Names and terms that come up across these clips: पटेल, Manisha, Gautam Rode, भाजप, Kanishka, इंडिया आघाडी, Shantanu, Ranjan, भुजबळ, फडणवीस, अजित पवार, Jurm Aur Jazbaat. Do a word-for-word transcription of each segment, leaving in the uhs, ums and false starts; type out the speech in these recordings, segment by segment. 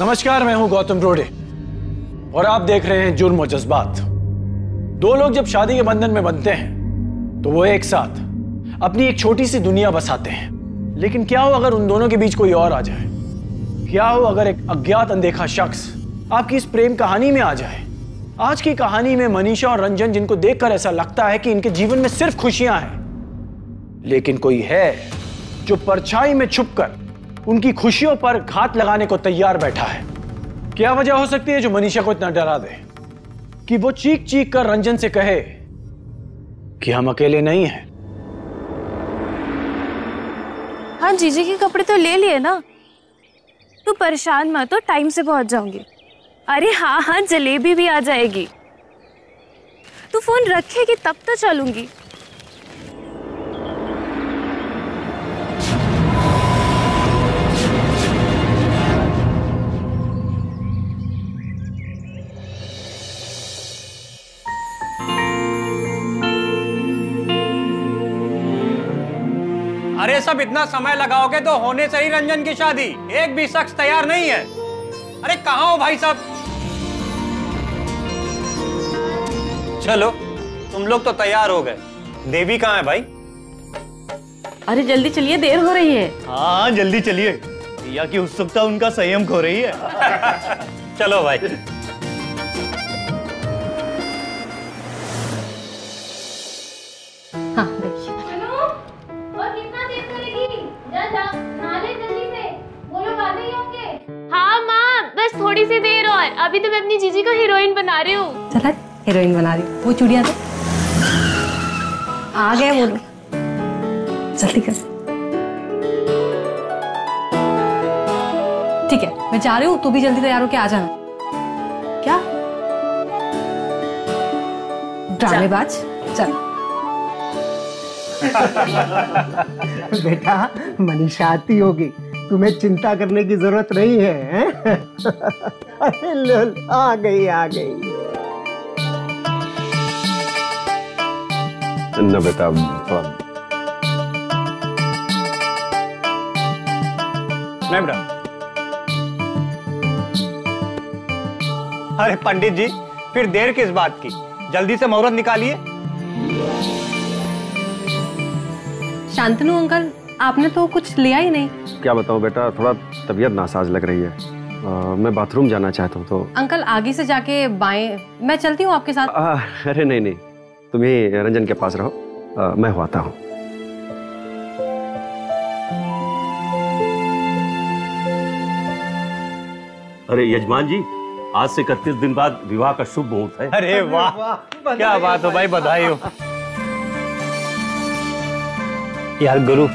नमस्कार, मैं हूं गौतम रोडे और आप देख रहे हैं जुर्म और जज्बात। दो लोग जब शादी के बंधन में बंधते हैं तो वो एक साथ अपनी एक छोटी सी दुनिया बसाते हैं, लेकिन क्या हो अगर उन दोनों के बीच कोई और आ जाए? क्या हो अगर एक अज्ञात अनदेखा शख्स आपकी इस प्रेम कहानी में आ जाए? आज की कहानी में मनीषा और रंजन, जिनको देखकर ऐसा लगता है कि इनके जीवन में सिर्फ खुशियां हैं, लेकिन कोई है जो परछाई में छुपकर उनकी खुशियों पर घात लगाने को तैयार बैठा है। क्या वजह हो सकती है जो मनीषा को इतना डरा दे कि वो चीख चीख कर रंजन से कहे कि हम अकेले नहीं हैं? हाँ, जीजी के कपड़े तो ले लिए ना, तू परेशान मत हो, टाइम से पहुंच जाऊंगी। अरे हाँ हाँ, जलेबी भी आ जाएगी। तू फोन रखेगी तब तो चलूंगी। अरे सब इतना समय लगाओगे तो होने से ही रंजन की शादी, एक भी शख्स तैयार नहीं है। अरे कहाँ हो भाई साहब? चलो, तुम लोग तो तैयार हो गए। देवी कहाँ है भाई? अरे जल्दी चलिए, देर हो रही है। हाँ जल्दी चलिए, रिया की उत्सुकता उनका संयम खो रही है। चलो भाई। हाँ थोड़ी सी देर और, अभी तो मैं अपनी जीजी को हीरोइन बना रही हूँ। चल हीरोइन बना रही। वो चूड़ियाँ तो आ गए, बोलो जल्दी कर। ठीक है, मैं जा रही हूँ, तू भी जल्दी तैयार होके आ जाना। क्या ड्रामेबाज? चल बेटा, मनीषा आती होगी, तुम्हें चिंता करने की जरूरत नहीं है। अरे लल, आ गई आ गई। ना बेटा, नहीं बेटा। अरे पंडित जी, फिर देर किस बात की, जल्दी से मुहूर्त निकालिए। शांतनु अंकल, आपने तो कुछ लिया ही नहीं। क्या बताऊं बेटा, थोड़ा तबीयत नासाज लग रही है। आ, मैं बाथरूम जाना चाहता हूँ। तो अंकल आगे से जाके बाएं, मैं चलती हूँ आपके साथ। आ, अरे नहीं नहीं, तुम ही रंजन के पास रहो। आ, मैं हुआता हूँ। अरे यजमान जी, आज से इकतीस दिन बाद विवाह का शुभ मुहूर्त है। अरे वाह, क्या बात हो भाई, बधाई हो यार। गुरु,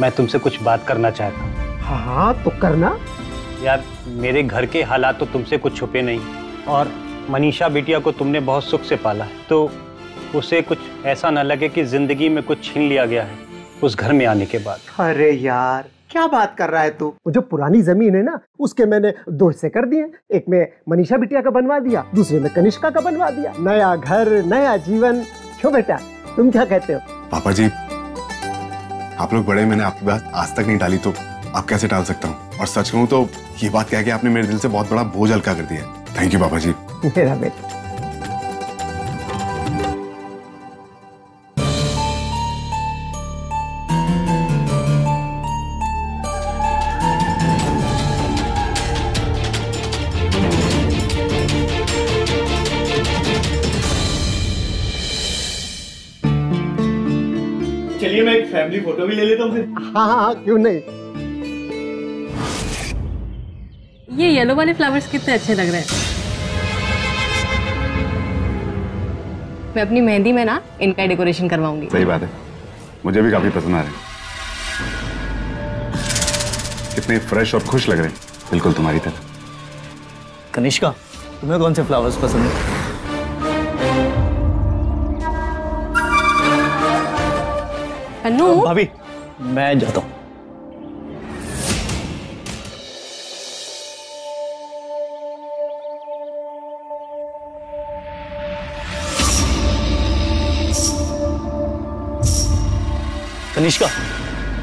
मैं तुमसे कुछ बात करना चाहता हूँ। हाँ हाँ, तो करना। यार मेरे घर के हालात तो तुमसे कुछ छुपे नहीं, और मनीषा बिटिया को तुमने बहुत सुख से पाला है, तो उसे कुछ ऐसा ना लगे कि जिंदगी में कुछ छीन लिया गया है उस घर में आने के बाद। अरे यार क्या बात कर रहा है तू? वो जो पुरानी जमीन है ना, उसके मैंने दो हिस्से कर दिए। एक में मनीषा बिटिया का बनवा दिया, दूसरे में कनिष्का का बनवा दिया। नया घर नया जीवन। क्यों बेटा, तुम क्या कहते हो? पापा जी आप लोग बड़े, मैंने आपकी बात आज तक नहीं डाली, तो आप कैसे डाल सकता हूँ? और सच कहूँ तो ये बात कह के आपने मेरे दिल से बहुत बड़ा बोझ हल्का कर दिया। थैंक यू पापा जी। मेरा बेटा। चलिए मैं एक फैमिली फोटो भी ले लेता हूँ फिर। हाँ हाँ क्यों नहीं। ये येलो वाले फ्लावर्स कितने अच्छे लग रहे हैं। मैं अपनी मेहंदी में ना इनका डेकोरेशन करवाऊंगी। सही बात है, मुझे भी काफी पसंद आ रहे हैं। कितने फ्रेश और खुश लग रहे हैं, बिल्कुल तुम्हारी तरह। कनिष्का, तुम्हें कौन से फ्लावर्स पसंद है? भाभी, मैं जाता हूँ। कनिष्का,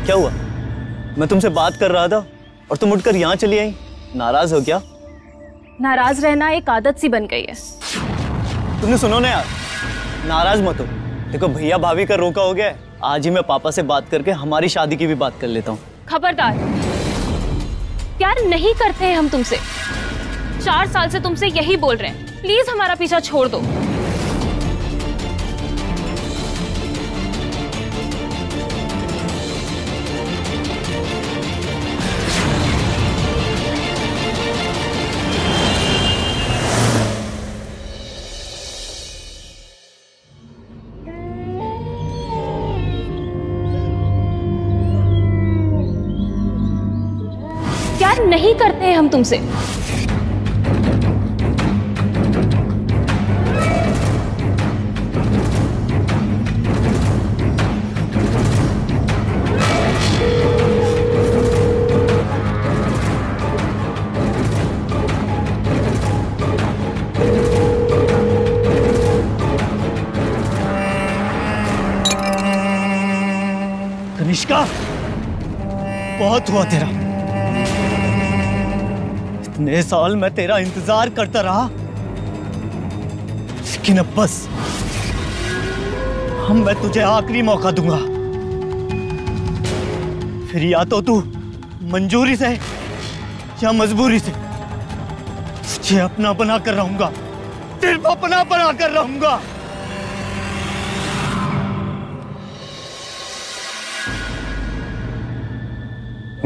क्या हुआ? मैं तुमसे बात कर रहा था और तुम उठकर यहाँ चली आई। नाराज हो क्या? नाराज रहना एक आदत सी बन गई है। तुमने सुनो ना यार, नाराज मत हो। देखो भैया भाभी का रोका हो गया है, आज ही मैं पापा से बात करके हमारी शादी की भी बात कर लेता हूँ। खबरदार, प्यार नहीं करते हैं हम तुमसे। चार साल से तुमसे यही बोल रहे हैं, प्लीज हमारा पीछा छोड़ दो। नहीं करते हैं हम तुमसे। कनिष्का, बहुत हुआ तेरा। इतने साल मैं तेरा इंतजार करता रहा, लेकिन अब बस, हम मैं तुझे आखिरी मौका दूंगा। फिर या तो तू मंजूरी से या मजबूरी से तुझे अपना बना कर रहूंगा, सिर्फ अपना बना कर रहूंगा।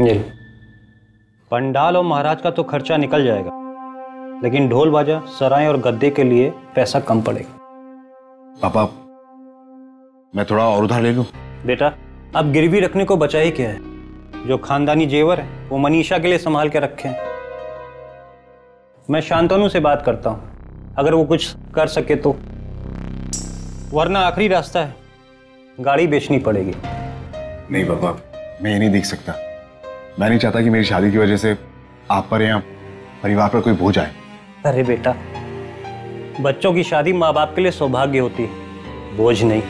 नहीं, पंडाल और महाराज का तो खर्चा निकल जाएगा, लेकिन ढोल बाजा, सराय और गद्दे के लिए पैसा कम पड़ेगा। पापा, मैं थोड़ा और उधार ले लूं? बेटा, अब गिरवी रखने को बचा ही क्या है। जो खानदानी जेवर है वो मनीषा के लिए संभाल के रखें। मैं शांतनु से बात करता हूँ, अगर वो कुछ कर सके तो, वरना आखिरी रास्ता है, गाड़ी बेचनी पड़ेगी। नहीं पापा, मैं ये नहीं देख सकता। मैं नहीं चाहता कि मेरी शादी की वजह से आप पर या परिवार पर कोई बोझ आए। अरे बेटा, बच्चों की शादी माँ बाप के लिए सौभाग्य होती है, बोझ नहीं।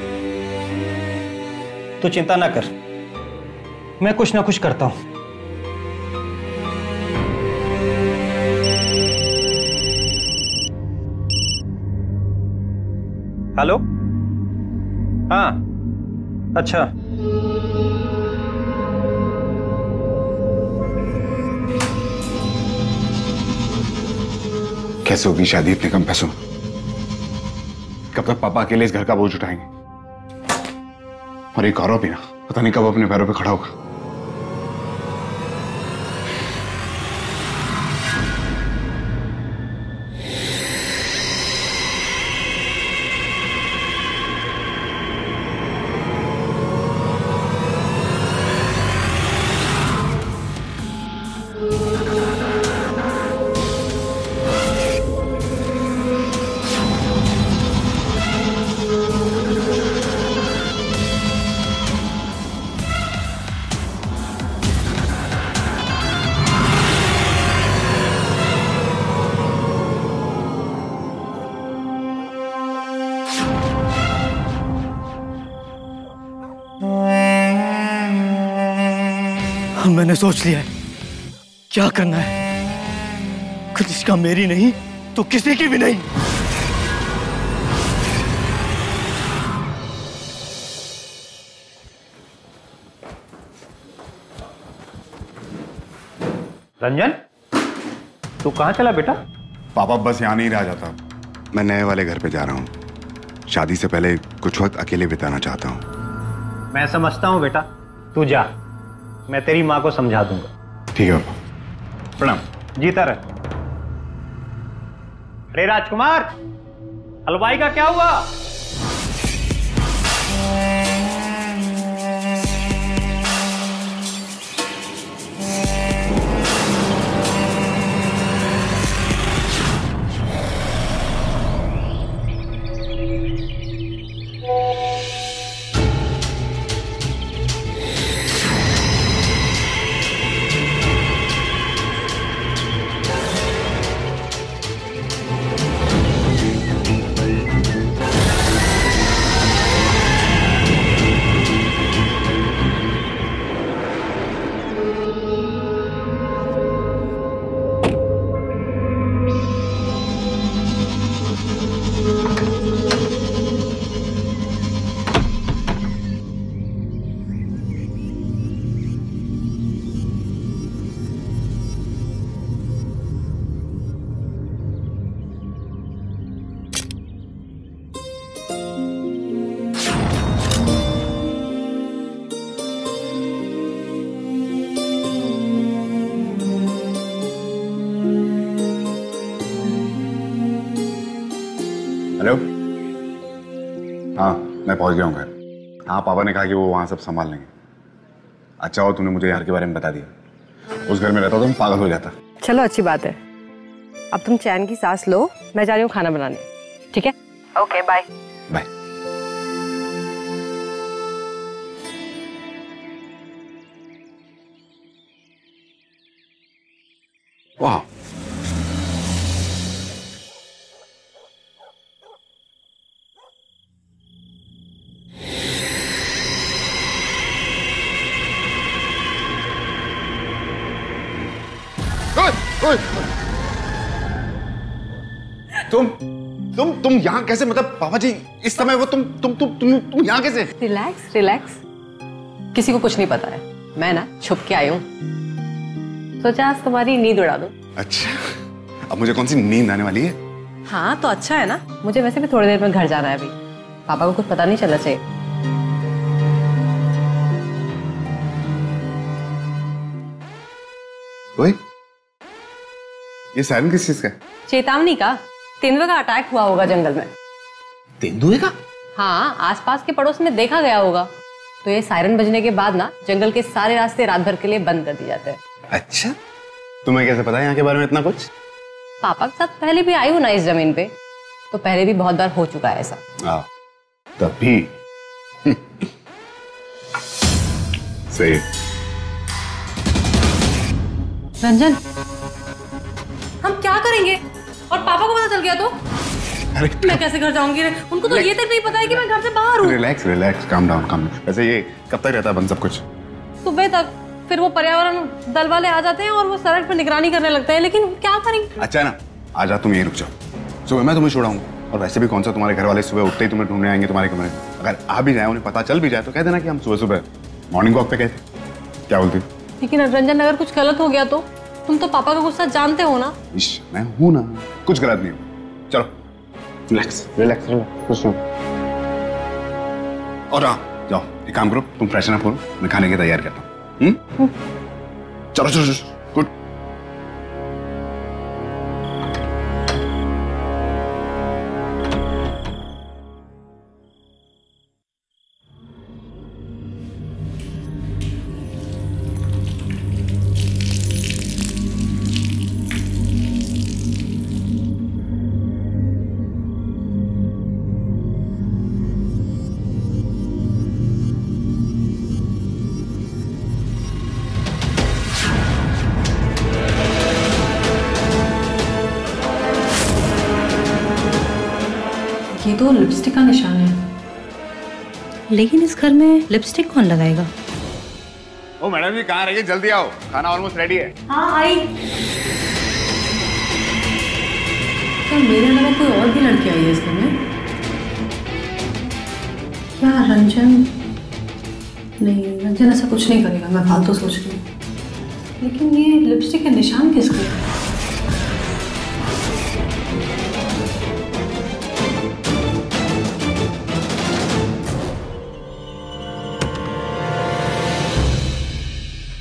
तो चिंता ना कर, मैं कुछ ना कुछ करता हूँ। हेलो, हाँ, अच्छा कैसे होगी शादी इतने कम पैसों? कब तक पापा अकेले इस घर का बोझ उठाएंगे? और एक गौरव भी ना, पता नहीं कब अपने पैरों पे खड़ा होगा। मैंने सोच लिया है क्या करना है। कनिष्का मेरी नहीं तो किसी की भी नहीं। रंजन, तू कहाँ चला बेटा? पापा बस यहाँ नहीं रह जाता, मैं नए वाले घर पे जा रहा हूँ। शादी से पहले कुछ वक्त अकेले बिताना चाहता हूँ। मैं समझता हूँ बेटा, तू जा, मैं तेरी माँ को समझा दूंगा। ठीक है पापा, प्रणाम। जीता रहे। अरे राजकुमार, हलवाई का क्या हुआ? मैं पहुंच गया हूँ घर। हाँ, पापा ने कहा कि वो वहाँ सब संभाल लेंगे। अच्छा हो तूने मुझे यार के बारे में बता दिया, उस घर में रहता तो मैं पागल हो जाता। चलो अच्छी बात है, अब तुम चैन की सांस लो, मैं जा रही हूँ खाना बनाने। ठीक है, ओके, बाय बाय। वाह, तुम तुम तुम यहाँ कैसे? मतलब पापा जी इस समय वो तुम तुम तुम तुम, तुम यहाँ कैसे? रिलैक्स रिलैक्स, किसी को कुछ नहीं पता है। मैं ना छुप के आई हूँ, सोचा आज तुम्हारी नींद उड़ा दूं। अच्छा, अब मुझे कौन सी नींद आने वाली है? हाँ तो अच्छा है ना, मुझे वैसे भी थोड़ी देर में घर जाना है। अभी पापा को कुछ पता नहीं चलना चाहिए। ओए, ये सायरन किस चीज का? चेतावनी का। तेंदुए का अटैक हुआ होगा जंगल में। तेंदुए का? हाँ, आसपास के पड़ोस में देखा गया होगा। तो ये सायरन बजने के बाद ना जंगल के सारे रास्ते रात भर के लिए बंद कर दिए जाते हैं। अच्छा, तुम्हें कैसे पता है यहाँ के बारे में इतना कुछ? पापा के साथ पहले भी आई हूँ ना इस जमीन पे, तो पहले भी बहुत बार हो चुका है ऐसा। आ, तब भी सही। रंजन, हम क्या करेंगे? और पापा को पता चल गया तो मैं कैसे घर जाऊंगी? उनको तो ये तक नहीं पता है कि मैं घर से बाहर हूँ। Relax relax, calm down calm down. वैसे ये कब तक रहता बंद सब कुछ? सुबह तक। फिर वो पर्यावरण दल वाले आ जाते हैं और वो सड़क पर निगरानी करने लगते हैं, लेकिन क्या करेंगे? अच्छा ना, आज तुम यहीं रुक जाओ, सुबह मैं तुम्हें छोड़ाऊंगा। और वैसे भी कौन सा तुम्हारे घर वाले सुबह उठते ही तुम्हें ढूंढने आएंगे तुम्हारे कमरे में। अगर आ भी जाए, उन्हें पता चल भी जाए तो कह देना कि हम सुबह सुबह मॉर्निंग वॉक पे गए थे। क्या बोलती हो? लेकिन रंजन, अगर कुछ गलत हो गया तो? तुम तो पापा का गुस्सा जानते हो ना। मैं हूं ना, कुछ गलत नहीं हो। चलो रिलैक्स रिलैक्स रिलैक्स। और आ, जाओ एक काम करो, तुम फ्रेशन अप करो, मैं खाने की तैयारी करता हूँ। चलो चलो चलो। ये तो लिपस्टिक का निशान है, लेकिन इस घर में लिपस्टिक कौन लगाएगा? ओ मैडम जी, कहाँ रह गई? जल्दी आओ, खाना ऑलमोस्ट रेडी है। हाँ आई। क्या मेरे अलावा कोई और भी लड़की आई है इस घर में? क्या रंजन? नहीं, रंजन ऐसा कुछ नहीं करेगा, मैं फालतू सोच रही हूँ। लेकिन ये लिपस्टिक का निशान किसके?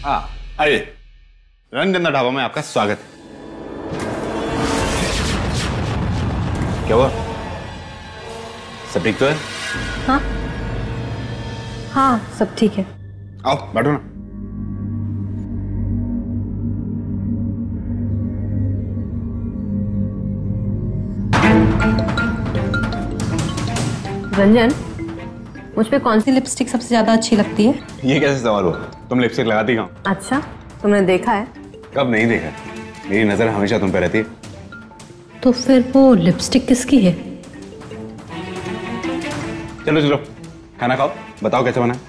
हाँ आइए, रंजन ढाबा में आपका स्वागत है। क्या हुआ, सब ठीक तो है? हाँ हाँ सब ठीक है। आओ बैठो ना। रंजन, मुझ पे कौन सी लिपस्टिक सबसे ज्यादा अच्छी लगती है? ये कैसे सवाल हो, तुम लिपस्टिक लगाती कहाँ? अच्छा, तुमने देखा है? कब नहीं देखा, मेरी नजर हमेशा तुम पे रहती है। तो फिर वो लिपस्टिक किसकी है? चलो चलो खाना खाओ, बताओ कैसे बना है?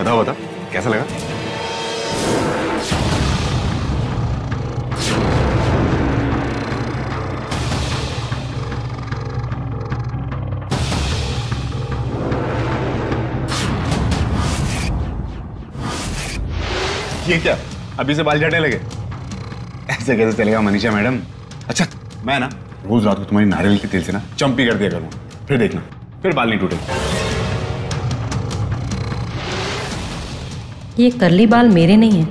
बताओ बताओ कैसा लगा? ये क्या, अभी से बाल झड़ने लगे? ऐसे कैसे चलेगा मनीषा मैडम। अच्छा मैं ना रोज रात को तुम्हारी नारियल के तेल से ना चंपी कर दिया करूंगा, फिर देखना फिर बाल नहीं टूटे। ये करली बाल मेरे नहीं है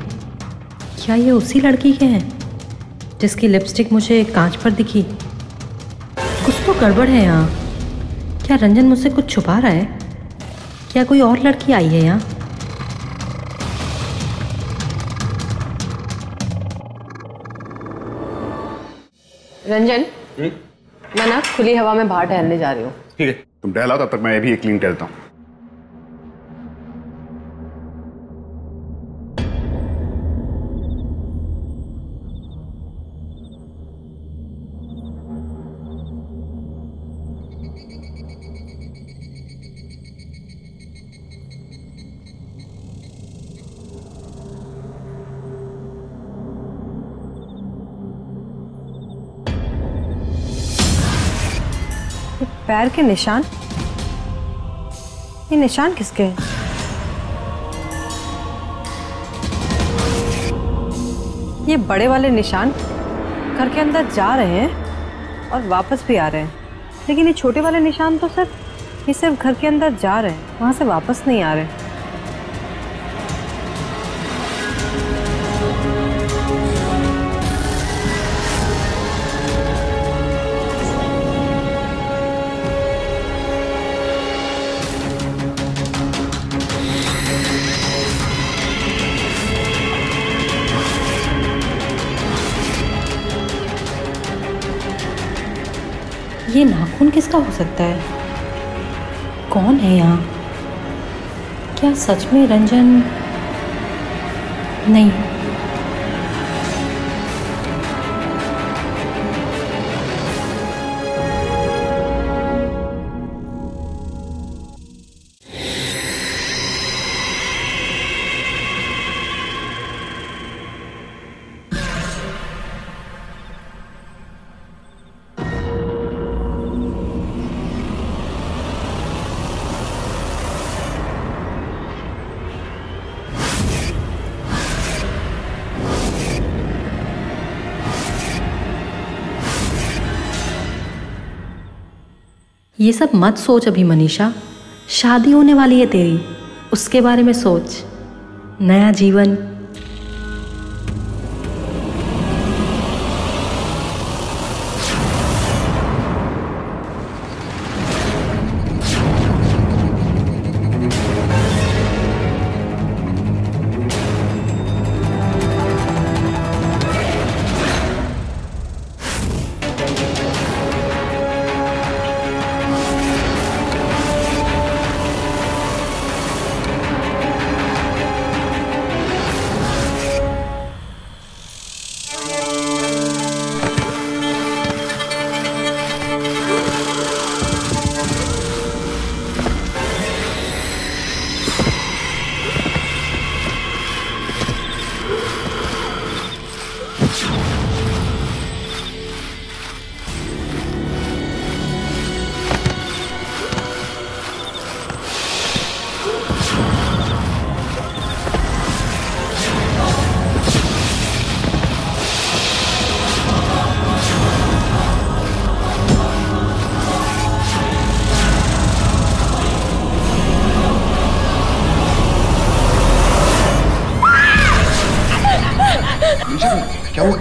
क्या? ये उसी लड़की के हैं जिसकी लिपस्टिक मुझे कांच पर दिखी। कुछ तो गड़बड़ है यहाँ। क्या रंजन मुझसे कुछ छुपा रहा है? क्या कोई और लड़की आई है यहाँ? रंजन, मैं ना खुली हवा में बाहर टहलने जा रही हूँ। ठीक है, तुम टहलाओ, तब तक मैं भी क्लीन टहलता हूँ। पैर के निशान, ये निशान किसके हैं? ये बड़े वाले निशान घर के अंदर जा रहे हैं और वापस भी आ रहे हैं, लेकिन ये छोटे वाले निशान तो सिर्फ ये सिर्फ घर के अंदर जा रहे हैं, वहाँ से वापस नहीं आ रहे। ये नाखून किसका हो सकता है? कौन है यहाँ? क्या सच में रंजन? नहीं, ये सब मत सोच अभी मनीषा। शादी होने वाली है तेरी, उसके बारे में सोच। नया जीवन।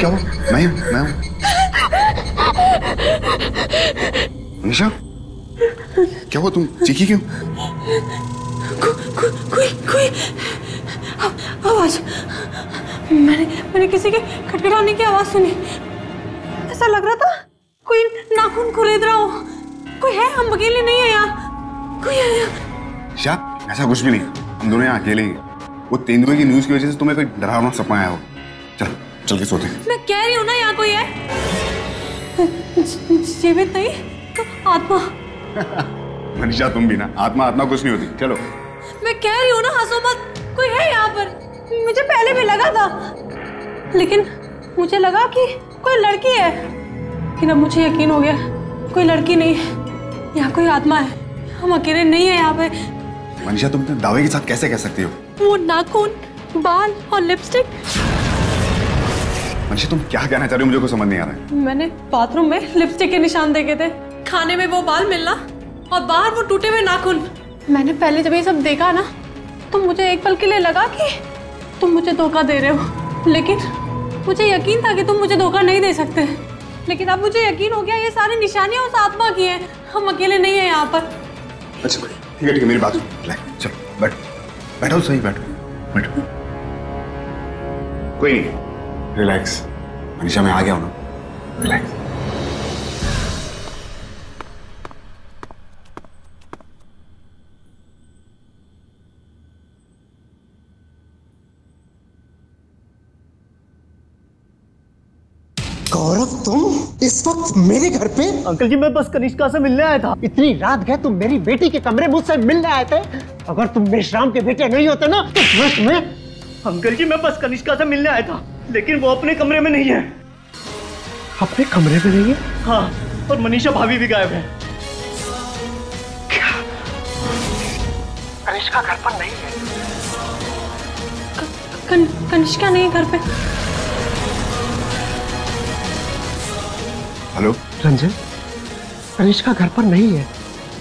क्या हुआ? मैं हूँ मैं हूँ। मनीषा क्या हुआ, तुम चीखी क्यों? को, को, कोई कोई आवाज, मैंने मैंने किसी के खटखटाने की आवाज सुनी। ऐसा लग रहा था कोई नाखून खुरेद रहा हो। कोई है, हम अकेले नहीं है यहाँ, कोई है यहाँ। शायद ऐसा कुछ भी नहीं, हम दोनों यहाँ अकेले ही। वो तेंदुए की न्यूज की वजह से तुम्हें कोई डरावना सपना आया हो। चल चल के सोते हैं। मैं कह रही हूँ ना यहाँ कोई है, जीवित नहीं तो आत्मा। मनीषा तुम भी ना, आत्मा आत्मा कुछ नहीं होती। चलो मैं कह रही हूँ ना, हंसो मत, कोई है यहाँ पर। मुझे पहले भी लगा था, लेकिन मुझे लगा कि कोई लड़की है, लेकिन अब मुझे यकीन हो गया कोई लड़की नहीं है, यहाँ कोई आत्मा है। हम अकेले नहीं है यहाँ पे। मनीषा तुम तो दावे के साथ कैसे कह सकती हो? वो नाखून, बाल और लिपस्टिक। मनीषा तुम क्या कहना चाह रही हो, मुझे कुछ समझ नहीं आ रहा है। मैंने बाथरूम में लिपस्टिक के निशान देखे थे, खाने में वो बाल मिलना और बाहर वो टूटे हुए नाखून। मैंने पहले जब ये सब देखा ना तो मुझे एक पल के लिए लगा कि तुम मुझे धोखा दे रहे हो, लेकिन मुझे यकीन था कि तुम मुझे धोखा नहीं दे सकते। लेकिन अब मुझे यकीन हो गया ये सारी निशानियाँ उस आत्मा की हैं, हम अकेले नहीं हैं यहाँ पर। अच्छा ठीक है ठीक है, मेरी बात सुन, चलो बैठो बैठो, सही बैठो बैठो, कोई नहीं, रिलैक्स। मनीषा मैं आ गया हूँ ना, रिलैक्स। गौरव तुम इस वक्त मेरे घर पे? अंकल जी मैं बस कनिष्का से मिलने आया था। इतनी रात गए तुम मेरी बेटी के कमरे मुझसे मिलने आए थे? अगर तुम मेश्राम के बेटे नहीं होते ना तो सच में। अंकल जी मैं बस कनिष्का से मिलने आया था, लेकिन वो अपने कमरे में नहीं है। अपने कमरे में नहीं है? हाँ, और मनीषा भाभी भी गायब है। क्या कनिष्का घर पर नहीं है? कनिष्का नहीं घर पे। हेलो रंजन, कनिष्का घर पर नहीं है,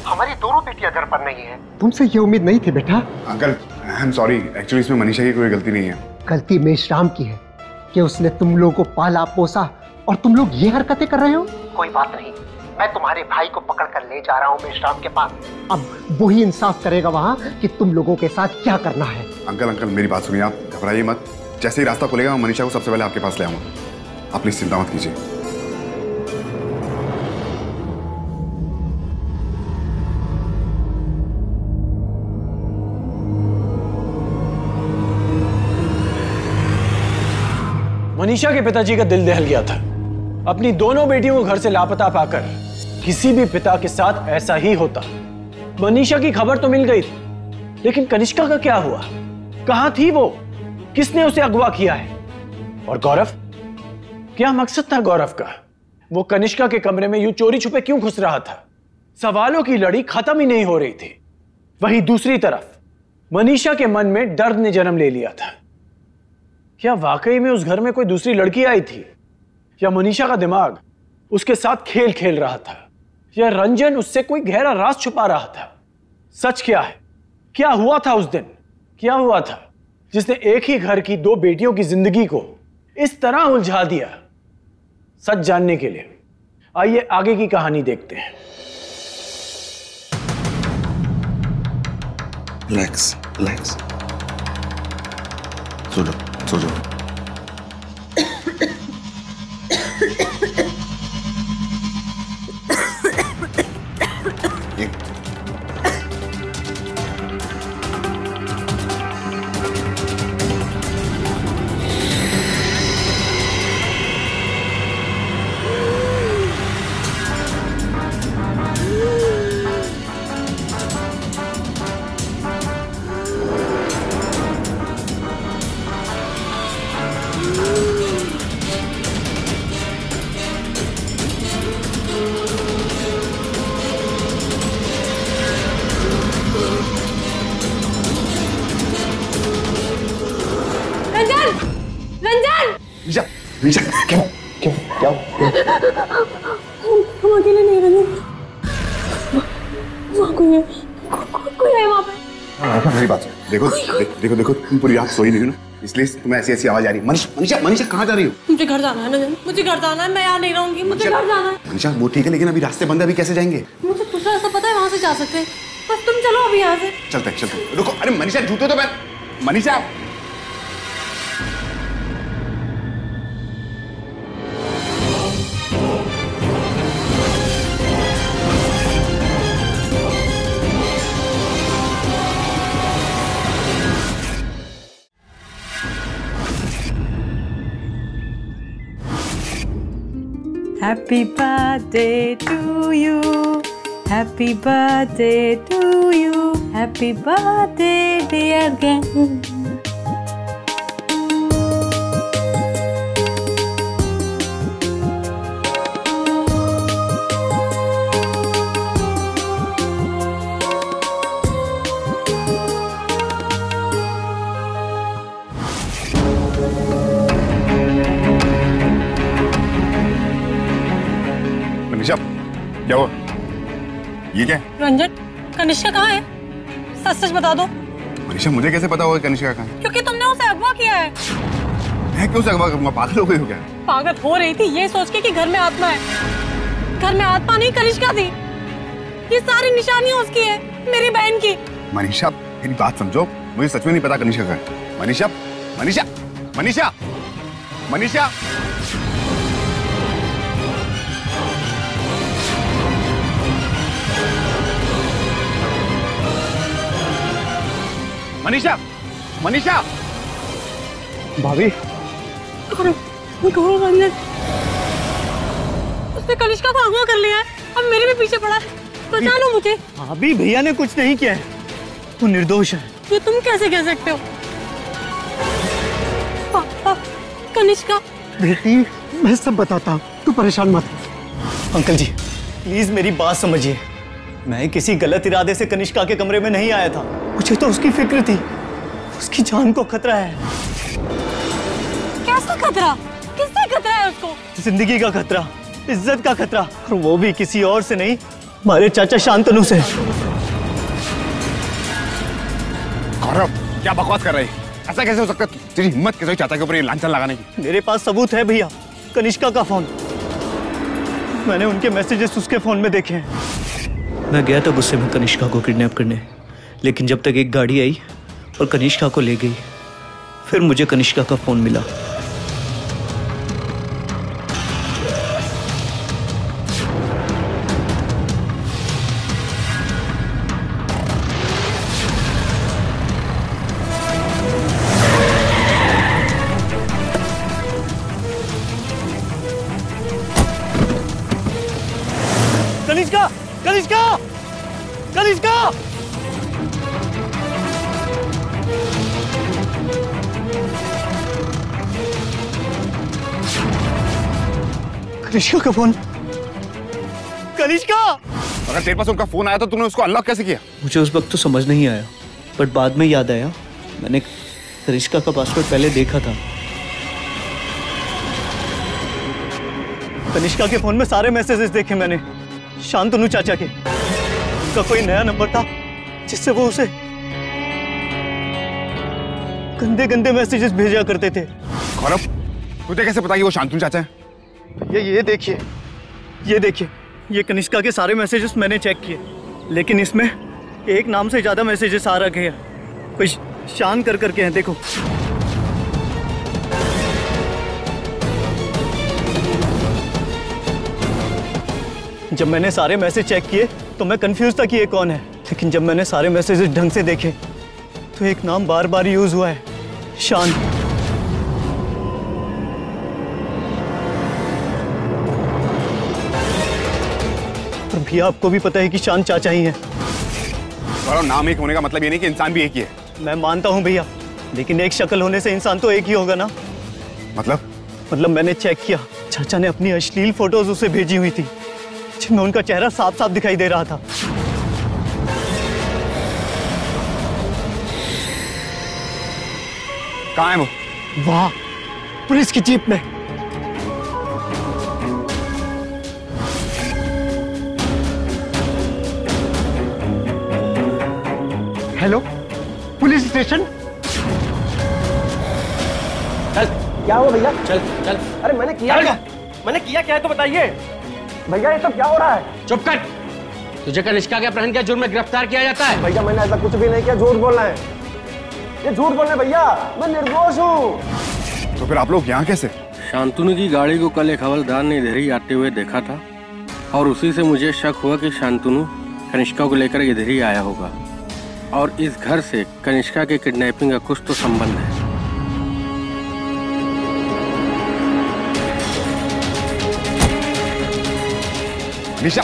हमारी दोनों बेटियां घर पर नहीं है। तुमसे ये उम्मीद नहीं थी बेटा। Uncle I am sorry, actually इसमें मनीषा की कोई गलती नहीं है, गलती मेश्राम की है कि उसने तुम लोगों को पाला पोसा और तुम लोग ये हरकतें कर रहे हो। कोई बात नहीं, मैं तुम्हारे भाई को पकड़ कर ले जा रहा हूँ मेश्राम के पास। अब वो ही इंसाफ करेगा वहाँ कि तुम लोगों के साथ क्या करना है। अंकल अंकल मेरी बात सुनिए, आप घबराइए मत, जैसे ही रास्ता खुलेगा मैं मनीषा को सबसे पहले आपके पास ले आऊँगा, आप प्लीज चिंता मत कीजिए। मनीषा के पिताजी का दिल दहल गया था, अपनी दोनों बेटियों को घर से लापता पाकर। किसी भी पिता के साथ ऐसा ही होता। मनीषा की खबर तो मिल गई थी, लेकिन कनिष्का का क्या हुआ? कहाँ थी वो? किसने उसे अगवा किया है? और गौरव, क्या मकसद था गौरव का? वो कनिष्का के कमरे में यूं चोरी छुपे क्यों घुस रहा था? सवालों की लड़ी खत्म ही नहीं हो रही थी। वहीं दूसरी तरफ मनीषा के मन में दर्द ने जन्म ले लिया था। क्या वाकई में उस घर में कोई दूसरी लड़की आई थी, या मनीषा का दिमाग उसके साथ खेल खेल रहा था, या रंजन उससे कोई गहरा राज छुपा रहा था? सच क्या है? क्या हुआ था उस दिन? क्या हुआ था जिसने एक ही घर की दो बेटियों की जिंदगी को इस तरह उलझा दिया? सच जानने के लिए आइए आगे की कहानी देखते हैं। रिलैक्स रिलैक्स, सो जाओ सो जाओ। देखो देखो देखो, तुम पूरी रात सोई नहीं हो ना, इसलिए तुम्हें ऐसी ऐसी आवाज आ रही। मनीषा मनीषा कहाँ जा रही हो? मुझे घर जाना है ना जन, मुझे घर जाना है, मैं यहाँ नहीं रहूंगी, मुझे घर जाना है। मनीषा वो ठीक है लेकिन अभी रास्ते बंद है, अभी कैसे जाएंगे? मुझे दूसरा रास्ता पता है, वहाँ से जा सकते हैं, बस तुम चलो अभी यहाँ से। चलते चलते, रुको। अरे मनीषा जूते तो मैं, Manisha Happy birthday to you, happy birthday to you, happy birthday dear gang. क्या हुआ? ये क्या? रंजन, कनिष्का कहाँ है? सच सच बता दो। मनीषा मुझे कैसे पता होगा कनिष्का कहाँ है? क्योंकि तुमने उसे अगवा किया है। मैं क्यों उसे अगवा करूँगा? पागल हो गई हो क्या? पागल हो रही थी ये सोच के कि घर में आत्मा है। घर में आत्मा नहीं कनिष्का थी। ये सारी निशानियाँ उसकी है, मेरी बहन की। मनीषा मेरी बात समझो, मुझे सच में नहीं पता कनिष्का कहाँ है। मनीषा मनीषा मनीषा मनीषा मनीषा मनीषा भाभी गौरव रंजन उसने कनिष्का को अगवा कर लिया है, अब मेरे भी पीछे पड़ा है, बचा लो मुझे। भाभी भैया ने कुछ नहीं किया है, वो निर्दोष है। ये तुम कैसे कह सकते हो? पापा कनिष्का बेटी मैं सब बताता हूँ, तू परेशान मत हो। अंकल जी प्लीज मेरी बात समझिए, मैं किसी गलत इरादे से कनिष्का के कमरे में नहीं आया था, मुझे तो उसकी फिक्र थी, उसकी जान को खतरा है। कैसा खतरा? किससे खतरा है उसको? जिंदगी का खतरा, इज्जत का खतरा, और वो भी किसी और से नहीं, हमारे चाचा शांतनु से। गौरव क्या बकवास कर रही है? ऐसा कैसे हो सकता है? तेरी हिम्मत कैसे हुई चाचा के ऊपर ये लांछन लगाने की? मेरे पास सबूत है भैया, कनिष्का का फोन, मैंने उनके मैसेजेस उसके फोन में देखे हैं। मैं गया था गुस्से में कनिष्का को किडनैप करने, लेकिन जब तक एक गाड़ी आई और कनिष्का को ले गई, फिर मुझे कनिष्का का फोन मिला। कनिष्का कनिष्का कनिष्का कनिष्का का फोन। कनिष्का अगर तेरे पास उनका फोन आया तो तूने उसको अनलॉक कैसे किया? मुझे उस वक्त तो समझ नहीं आया, बट बाद में याद आया, मैंने कनिष्का का पासवर्ड पहले देखा था। कनिष्का के फोन में सारे मैसेजेस देखे मैंने, शांतनु चाचा के, उसका कोई नया नंबर था जिससे वो उसे गंदे गंदे मैसेजेस भेजा करते थे। गौरव तुझे कैसे पता कि वो शांतनु चाचा है? ये ये देखिए, ये देखिए, ये कनिष्का के सारे मैसेजेस मैंने चेक किए, लेकिन इसमें एक नाम से ज्यादा मैसेजेस आ रखे हैं, कुछ शान कर करके हैं। देखो जब मैंने सारे मैसेज चेक किए तो मैं कंफ्यूज था कि ये कौन है, लेकिन जब मैंने सारे मैसेजेस ढंग से देखे तो एक नाम बार बार यूज हुआ है, शान। और भैया आपको भी पता है कि शान चाचा ही है। और नाम एक होने का मतलब ये नहीं कि इंसान भी एक ही है। मैं मानता हूँ भैया, लेकिन एक शक्ल होने से इंसान तो एक ही होगा ना। मतलब मतलब मैंने चेक किया, चाचा ने अपनी अश्लील फोटोज उसे भेजी हुई थी जिसमें उनका चेहरा साफ साफ दिखाई दे रहा था। कहाँ है वो? वाह पुलिस की जीप में। Hello police station. क्या हुआ भैया? चल चल। अरे मैंने किया क्या? मैंने किया क्या है तो बताइए भैया। ये सब क्या हो रहा है? चुप कर। तुझे कनिष्का के अपहरण के जुर्म में गिरफ्तार किया जाता है। भैया मैंने ऐसा कुछ भी नहीं किया। झूठ बोल रहे हैं। ये झूठ बोल रहे भैया, मैं निर्दोष हूँ। तो फिर आप लोग यहाँ कैसे? शांतनु की गाड़ी को कल एक हवलदार ने इधर ही आते हुए देखा था और उसी से मुझे शक हुआ कि शांतनु कनिष्का को लेकर इधर ही आया होगा और इस घर से कनिष्का के किडनैपिंग का कुछ तो संबंध है। मनीषा,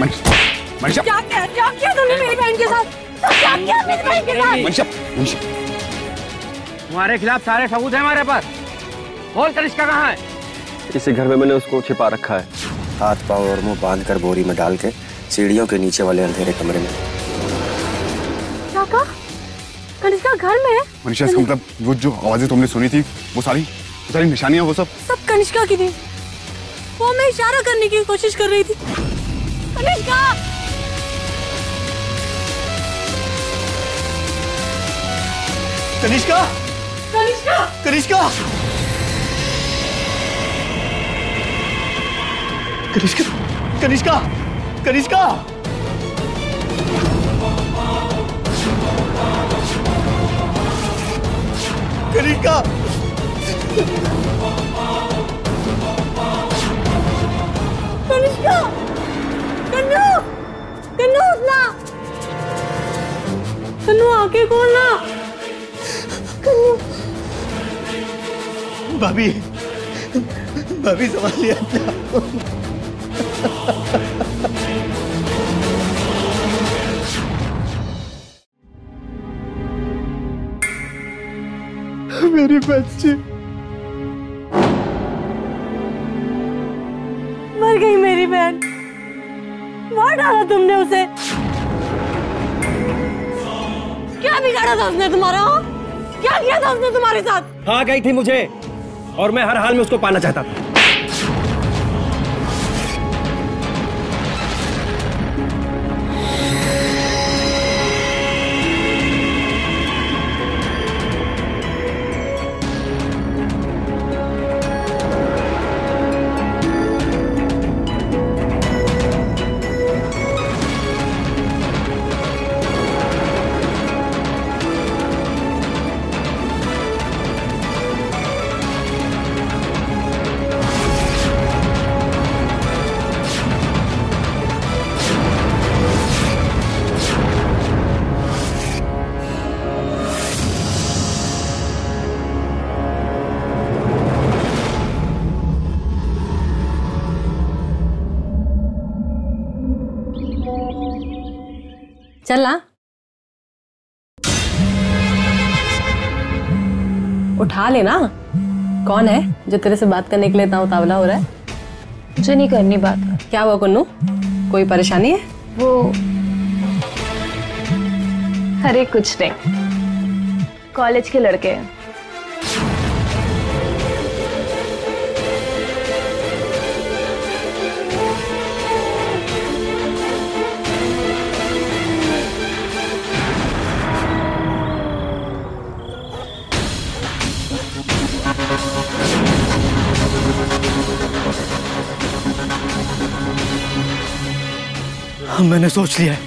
मनीषा, मनीषा, क्या क्या क्या किया तुमने मेरी बहन के साथ? क्या किया मेरी बहन के साथ? मनीषा, मनीषा, तुम्हारे खिलाफ सारे सबूत हैं हमारे पास। बोल कनिष्का कहाँ है? इसी घर में मैंने उसको छिपा रखा है। हाथ पाँव और मुंह बांधकर बोरी में डाल के सीढ़ियों के नीचे वाले अंधेरे कमरे में। काका, कनिष्का घर में है? मनीषा इसका मतलब वो जो आवाजें तुमने सुनी थी वो सारी वो सारी निशानियां वो सब सब कनिष्का की थी। वो मैं इशारा करने की कोशिश कर रही थी। कनिष्का कनिष्का कनिष्का कनिष्का कनिष्का कनिष्का कनिष्का कनिष्का कनिष्का कन्नू कन्नू उठना। कन्नू आके खोलना। कन्नू भाभी भाभी संभाल लिया अपने आप को। मेरी बच्ची मर गई मेरी बहन। मार डाला तुमने उसे। क्या बिगाड़ा था उसने तुम्हारा? क्या किया था उसने तुम्हारे साथ? हाँ गई थी मुझे और मैं हर हाल में उसको पाना चाहता था। चला उठा लेना। कौन है जो तेरे से बात करने के लिए इतना उतावला हो रहा है? मुझे नहीं करनी बात। क्या हुआ कुन्नू, कोई परेशानी है? वो अरे कुछ नहीं, कॉलेज के लड़के हैं। मैंने सोच लिया है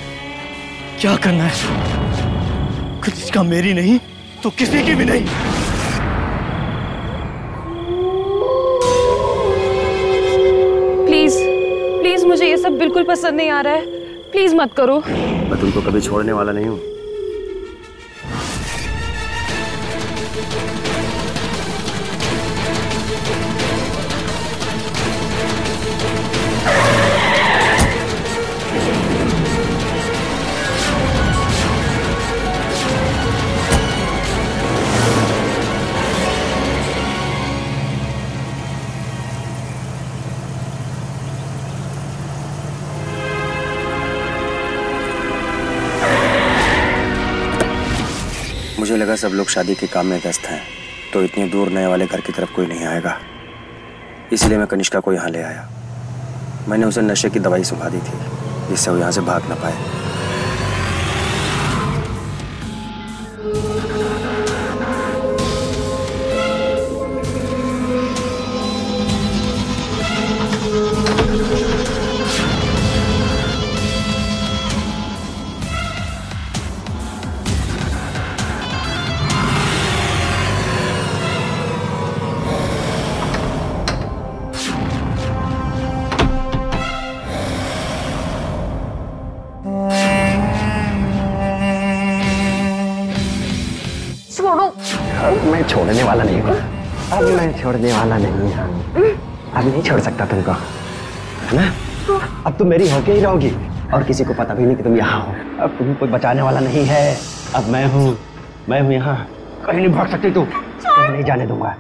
क्या करना है। कनिष्का मेरी नहीं तो किसी की भी नहीं। प्लीज प्लीज मुझे ये सब बिल्कुल पसंद नहीं आ रहा है। प्लीज मत करो। मैं तुमको कभी छोड़ने वाला नहीं हूं। मुझे लगा सब लोग शादी के काम में व्यस्त हैं तो इतनी दूर नए वाले घर की तरफ कोई नहीं आएगा, इसलिए मैं कनिष्का को यहाँ ले आया। मैंने उसे नशे की दवाई सुखा दी थी जिससे वो यहाँ से भाग ना पाए। मैं छोड़ने वाला नहीं हूँ, अब मैं छोड़ने वाला नहीं हूँ, अब नहीं छोड़ सकता तुमको, है ना? अब तुम मेरी होके ही रहोगी और किसी को पता भी नहीं कि तुम यहाँ हो। अब तुम कोई बचाने वाला नहीं है, अब मैं हूँ, मैं हूँ यहाँ, कहीं नहीं भाग सकती तू, कहीं नहीं जाने दूंगा।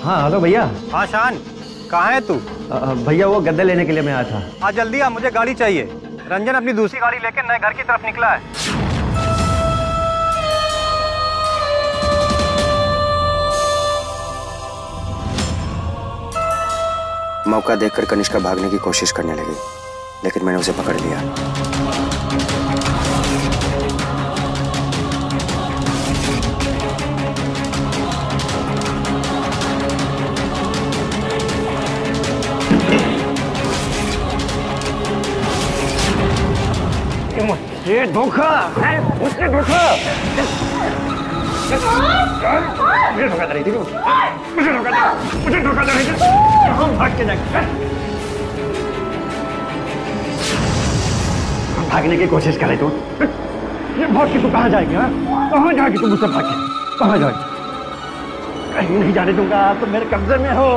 हाँ अगर भैया। हाँ शान, कहाँ है तू? भैया वो गद्दे लेने के लिए मैं आया था। हाँ जल्दी आ, मुझे गाड़ी चाहिए। रंजन अपनी दूसरी गाड़ी लेके नए घर की तरफ निकला है। मौका देखकर कनिष्का भागने की कोशिश करने लगी, लेकिन मैंने उसे पकड़ लिया। ये धोखा है, उसने धोखा मुझे धोखा दे रही थी, मुझे धोखा दे मुझे धोखा दे रही थी। हम भाग के जाएंगे, भागने की कोशिश करे तू, ये भाग के तू कहाँ जाएगी? हाँ कहाँ जाएगी तू? मुझसे भाग के कहाँ जाएगी? कहीं नहीं जाने दूंगा, आप तो मेरे कब्जे में हो।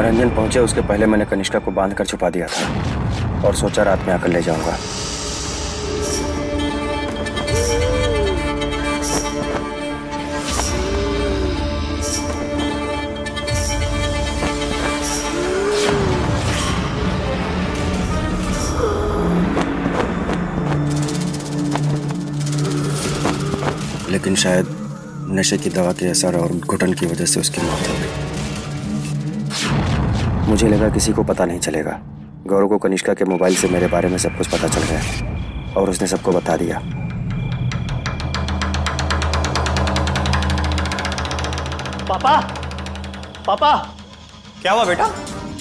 रंजन पहुंचे उसके पहले मैंने कनिष्का को बांधकर छुपा दिया था और सोचा रात में आकर ले जाऊंगा। लेकिन शायद नशे की दवा के असर और घुटन की वजह से उसकी मौत हो गई। मुझे लगा किसी को पता नहीं चलेगा। गौरव को कनिष्का के मोबाइल से मेरे बारे में सब कुछ पता चल गया और उसने सबको बता दिया। पापा, पापा, क्या हुआ बेटा?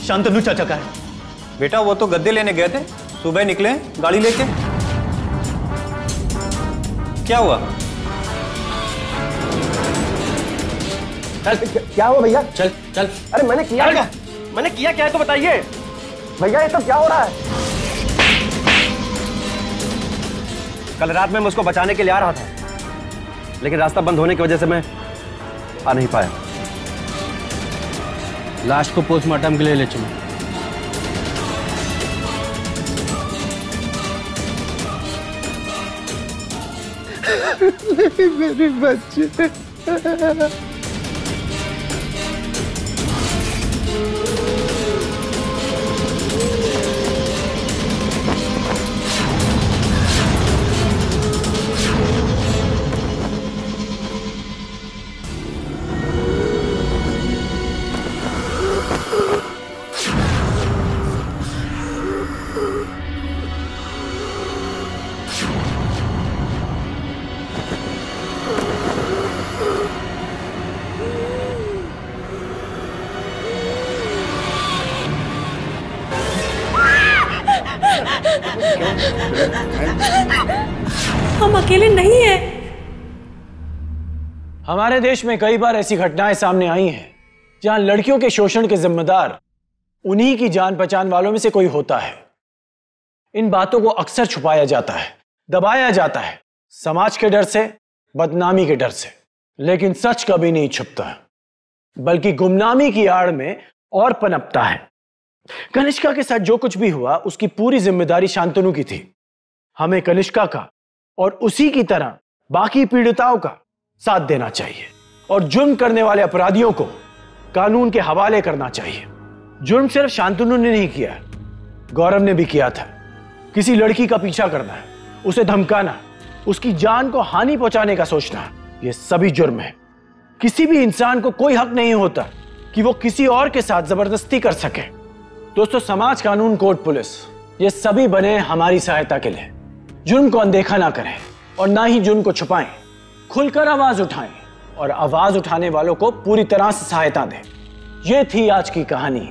शांतनु चाचा का है बेटा, वो तो गद्दे लेने गए थे, सुबह निकले गाड़ी लेके। क्या हुआ? चल क्या हुआ भैया? चल चल। अरे मैंने किया क्या? मैंने किया क्या है तो बताइए भैया, ये सब क्या हो रहा है? कल रात में मैं उसको बचाने के लिए आ रहा था, लेकिन रास्ता बंद होने की वजह से मैं आ नहीं पाया। लाश को पोस्टमार्टम के लिए ले चलो। मेरे बच्चे हमारे देश में कई बार ऐसी घटनाएं सामने आई हैं जहां लड़कियों के शोषण के जिम्मेदार उन्हीं की जान पहचान वालों में से कोई होता है। इन बातों को अक्सर छुपाया जाता है, दबाया जाता है, समाज के डर से, बदनामी के डर से, लेकिन सच कभी नहीं छुपता, बल्कि गुमनामी की आड़ में और पनपता है। कनिष्का के साथ जो कुछ भी हुआ उसकी पूरी जिम्मेदारी शांतनु की थी। हमें कनिष्का का और उसी की तरह बाकी पीड़िताओं का साथ देना चाहिए और जुर्म करने वाले अपराधियों को कानून के हवाले करना चाहिए। जुर्म सिर्फ शांतनु ने नहीं किया, गौरव ने भी किया था। किसी लड़की का पीछा करना, उसे धमकाना, उसकी जान को हानि पहुंचाने का सोचना, ये सभी जुर्म है। किसी भी इंसान को कोई हक नहीं होता कि वो किसी और के साथ जबरदस्ती कर सके। दोस्तों, समाज, कानून, कोर्ट, पुलिस, ये सभी बने हमारी सहायता के लिए। जुर्म को अनदेखा ना करें और ना ही जुर्म को छुपाएं। खुलकर आवाज उठाएं और आवाज उठाने वालों को पूरी तरह से सहायता दें। ये थी आज की कहानी।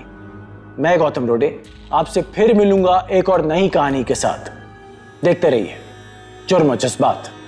मैं गौतम रोडे आपसे फिर मिलूंगा एक और नई कहानी के साथ। देखते रहिए जुर्म और जज्बात।